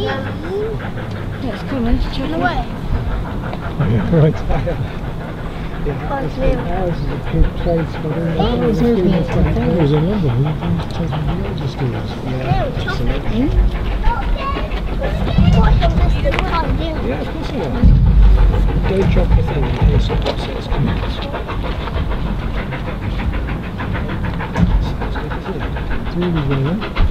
That's cool, man. Turn away. Right. Ours is a good place for them. That was in London. Yeah, of course you are. Go chop the thing and hear some of it's coming. Sounds good, isn't it?